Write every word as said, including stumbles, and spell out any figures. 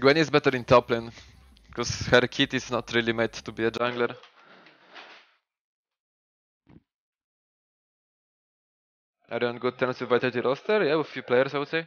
Gwen is better in top lane, because her kit is not really made to be a jungler. Are you on good terms with Vitality roster? Yeah, with few players I would say.